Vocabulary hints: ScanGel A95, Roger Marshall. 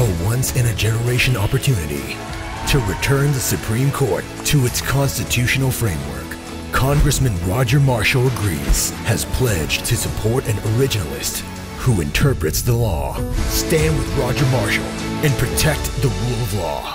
A once-in-a-generation opportunity to return the Supreme Court to its constitutional framework. Congressman Roger Marshall agrees, has pledged to support an originalist who interprets the law. Stand with Roger Marshall and protect the rule of law.